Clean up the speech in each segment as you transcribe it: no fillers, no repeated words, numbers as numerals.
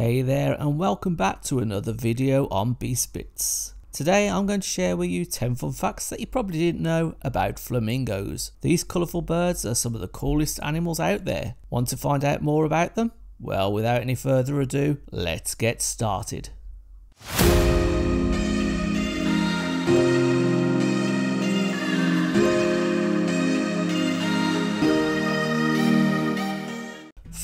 Hey there and welcome back to another video on Beast Bits. Today I'm going to share with you 10 fun facts that you probably didn't know about flamingos. These colourful birds are some of the coolest animals out there. Want to find out more about them? Well, without any further ado, let's get started.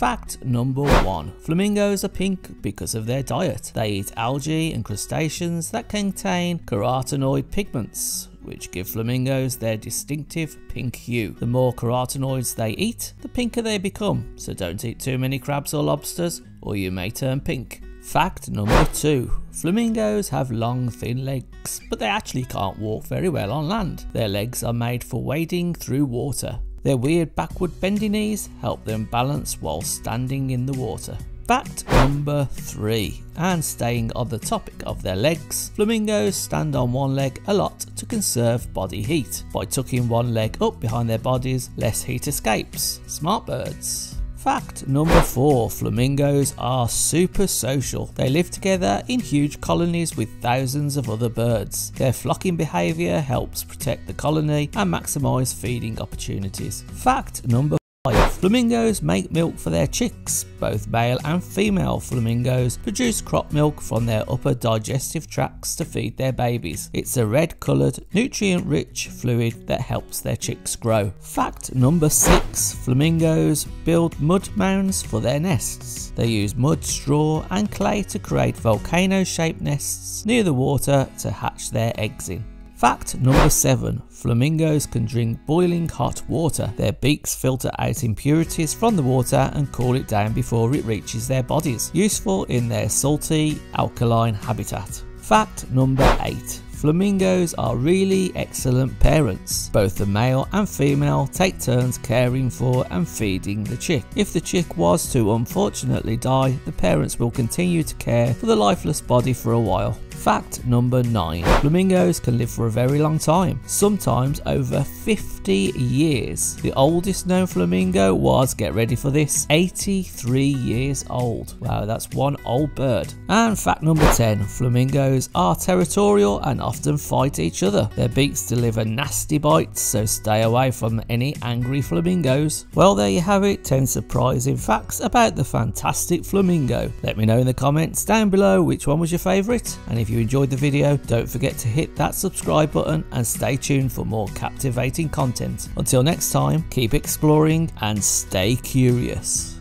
Fact number 1. Flamingos are pink because of their diet. They eat algae and crustaceans that contain carotenoid pigments, which give flamingos their distinctive pink hue. The more carotenoids they eat, the pinker they become, so don't eat too many crabs or lobsters or you may turn pink. Fact number 2. Flamingos have long thin legs, but they actually can't walk very well on land. Their legs are made for wading through water. Their weird backward bendy knees help them balance while standing in the water. Fact number 3, and staying on the topic of their legs, flamingos stand on one leg a lot to conserve body heat. By tucking one leg up behind their bodies, less heat escapes. Smart birds. Fact number 4, flamingos are super social. They live together in huge colonies with thousands of other birds. Their flocking behaviour helps protect the colony and maximise feeding opportunities. Fact number 5, flamingos make milk for their chicks. Both male and female flamingos produce crop milk from their upper digestive tracts to feed their babies. It's a red-coloured, nutrient-rich fluid that helps their chicks grow. Fact number 6, flamingos build mud mounds for their nests. They use mud, straw and clay to create volcano-shaped nests near the water to hatch their eggs in. Fact number 7, flamingos can drink boiling hot water. Their beaks filter out impurities from the water and cool it down before it reaches their bodies, useful in their salty, alkaline habitat. Fact number 8, flamingos are really excellent parents. Both the male and female take turns caring for and feeding the chick. If the chick was to unfortunately die, the parents will continue to care for the lifeless body for a while. Fact number 9. Flamingos can live for a very long time, sometimes over 50 years. The oldest known flamingo was, get ready for this, 83 years old. Wow, that's one old bird. And fact number 10. Flamingos are territorial and often fight each other. Their beaks deliver nasty bites, so stay away from any angry flamingos. Well, there you have it, 10 surprising facts about the fantastic flamingo. Let me know in the comments down below which one was your favourite, and if you enjoyed the video, don't forget to hit that subscribe button and stay tuned for more captivating content. Until next time, keep exploring and stay curious.